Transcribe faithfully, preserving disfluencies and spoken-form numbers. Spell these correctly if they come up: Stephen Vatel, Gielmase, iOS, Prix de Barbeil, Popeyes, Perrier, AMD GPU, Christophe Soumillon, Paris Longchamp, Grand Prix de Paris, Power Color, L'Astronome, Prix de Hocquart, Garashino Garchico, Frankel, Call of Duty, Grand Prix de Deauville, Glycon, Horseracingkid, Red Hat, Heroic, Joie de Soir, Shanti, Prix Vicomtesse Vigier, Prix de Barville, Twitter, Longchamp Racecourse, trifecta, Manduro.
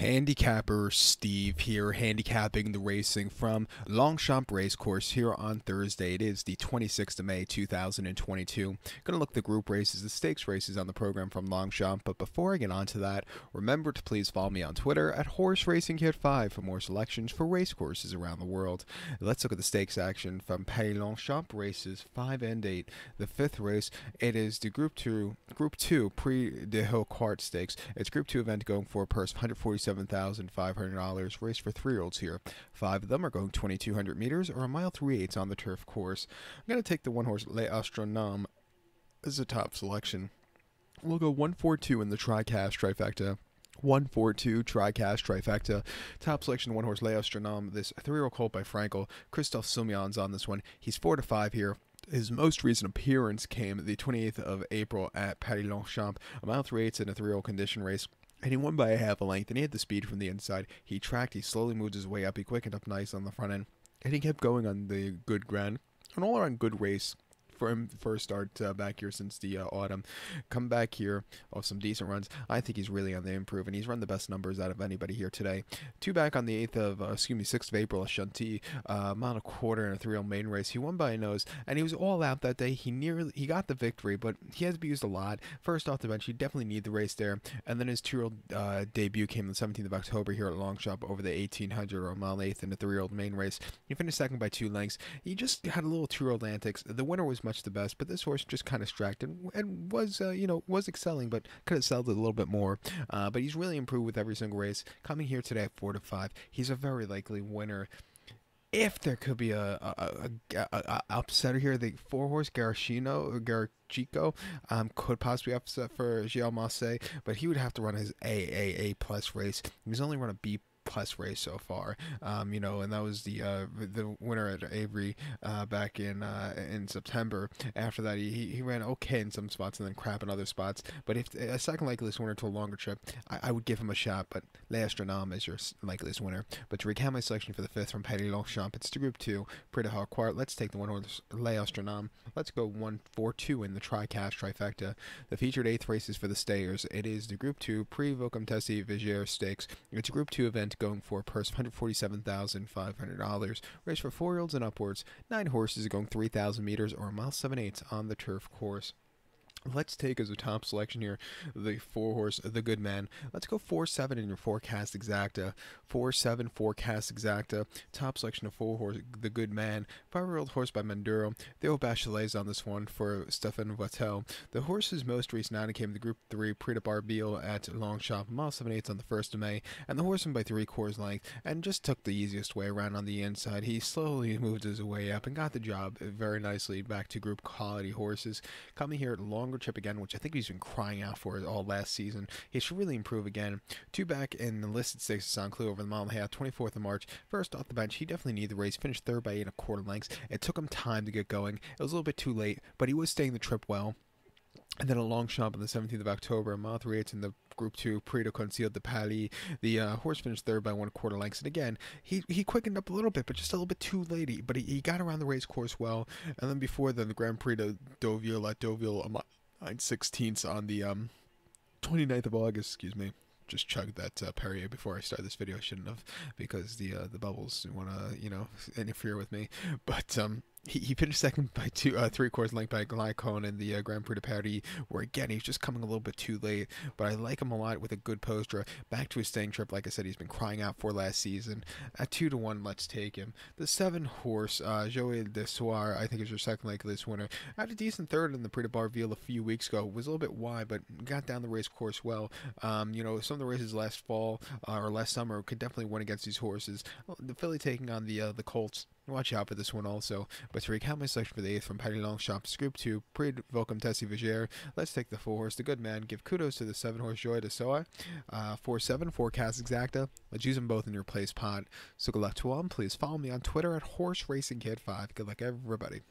handicapper Steve here, handicapping the racing from Longchamp Racecourse here on Thursday. It is the twenty-sixth of May two thousand twenty-two. Going to look at the group races, the stakes races on the program from Longchamp. But before I get on to that, remember to please follow me on Twitter at Horse Racing Kid five for more selections for race courses around the world. Let's look at the stakes action from Paris Longchamp races five and eight. The fifth race, it is the Group two, Group two Prix de Hocquart Stakes. It's Group two event going for a purse of one hundred forty-seven thousand five hundred dollars. Race for three-year-olds here. Five of them are going twenty-two hundred meters or a mile three-eighths on the turf course. I'm going to take the one-horse L'Astronome as a top selection. We'll go one four two in the tri-cash trifecta. one four two tri-cash trifecta. Top selection one-horse L'Astronome. This three-year-old colt by Frankel. Christophe Soumillon's on this one. He's four to five here. His most recent appearance came the twenty-eighth of April at Paris-Longchamp, a mile three-eighths in a three-year-old condition race. And he won by a half a length, and he had the speed from the inside. He tracked, he slowly moved his way up, he quickened up nice on the front end, and he kept going on the good ground. An all-around good race for him, first start uh, back here since the uh, autumn. Come back here off some decent runs. I think he's really on the improve, and he's run the best numbers out of anybody here today. Two back on the eighth of, uh, excuse me, sixth of April, a Shanti, uh, mile and a quarter in a three-year-old maiden race. He won by a nose, and he was all out that day. He nearly, he got the victory, but he has to be used a lot. First off the bench, he definitely need the race there, and then his two-year-old uh, debut came on the seventeenth of October here at Longchamp over the eighteen hundred, or a mile and eighth in a three-year-old maiden race. He finished second by two lengths. He just had a little two-year-old antics. The winner was much the best, but this horse just kind of distracted and, and was, uh, you know, was excelling, but could have excelled a little bit more. Uh, but he's really improved with every single race. Coming here today at four to five, he's a very likely winner. If there could be a, a, a, a, a upsetter here, the four horse Garashino Garchico um, could possibly upset for Gielmase, but he would have to run his A A A plus race. He's only run a B plus race so far, um, you know, and that was the uh, the winner at Avery uh, back in uh, in September. After that, he, he ran okay in some spots and then crap in other spots. But if a second likeliest winner to a longer trip, I, I would give him a shot. But L'Astronome is your likeliest winner. But to recap my selection for the fifth from Paris Longchamp, it's to Group Two, Prix de Hocquart. Let's take the one horse L'Astronome. Let's go one four two in the tri-cash trifecta. The featured eighth race is for the stayers. It is the Group Two Prix Vicomtesse Vigier Stakes. It's a Group Two event going for a purse of one hundred forty-seven thousand five hundred dollars. Race for four-year-olds and upwards. Nine horses going three thousand meters or a mile seven eighths on the turf course. Let's take as a top selection here the four horse, the good man. Let's go four seven in your forecast exacta. four seven forecast exacta. Top selection of four horse, the good man. Five-year-old horse by Manduro. Theo Bachelet's on this one for Stephen Vatel. The horse's most recent outing came the Group three Prix de Barbeil at Longchamp, mile seven eighths on the first of May, and the horse went by three quarters length and just took the easiest way around on the inside. He slowly moved his way up and got the job very nicely back to group quality horses. Coming here at long trip again, which I think he's been crying out for all last season. He should really improve again. Two back in the listed stakes of Saint Cloud over the mile and a half, twenty-fourth of March. First off the bench, he definitely needed the race. Finished third by eight and a quarter lengths. It took him time to get going. It was a little bit too late, but he was staying the trip well. And then a Longchamp on the seventeenth of October, a mile three eighths in the Group two Prix de Conceal de Pali. The uh, horse finished third by one quarter lengths, and again he he quickened up a little bit, but just a little bit too late. But he, he got around the race course well. And then before then, the Grand Prix de Deauville at Deauville, a mile nine sixteenths on the um, twenty-ninth of August. Excuse me. Just chugged that uh, Perrier before I started this video. I shouldn't have, because the uh, the bubbles want to, you know, interfere with me. But um, he, he finished second by two uh, three quarters length by Glycon in the uh, Grand Prix de Paris, where again he's just coming a little bit too late. But I like him a lot with a good poster. Back to his staying trip, like I said, he's been crying out for last season. At two to one, let's take him. The seven horse uh, Joie de Soir, I think, is your second likeliest winner. Had a decent third in the Prix de Barville a few weeks ago. Was a little bit wide, but got down the race course well. Um, you know, some the races last fall uh, or last summer could definitely win against these horses. The filly taking on the uh, the Colts. Watch out for this one also. But to recap my selection for the eighth from Paris Longchamp, Group two Prix Vicomtesse Vigier. Let's take the four horse, the good man. Give kudos to the seven horse Joie de Soir. Uh, four seven forecast exacta. Let's use them both in your place pot. So good luck to all. Please follow me on Twitter at Horse Racing Kid five. Good luck, everybody.